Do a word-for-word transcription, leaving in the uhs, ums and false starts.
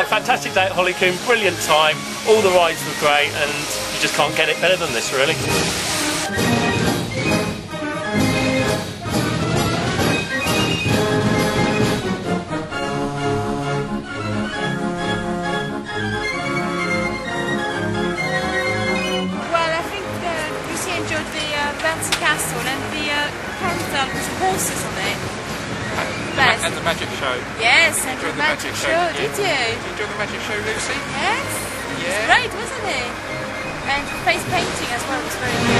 uh, fantastic day at Hollycombe, brilliant time, all the rides were great, and you just can't get it better than this, really. Vance Castle and the uh, carousel with the horses on it. And, and the magic show. Yes, and the, the magic, magic show, show did you? Did you enjoy the magic show, Lucy? Yes. Yeah. It was great, wasn't it? And face painting as well was very good.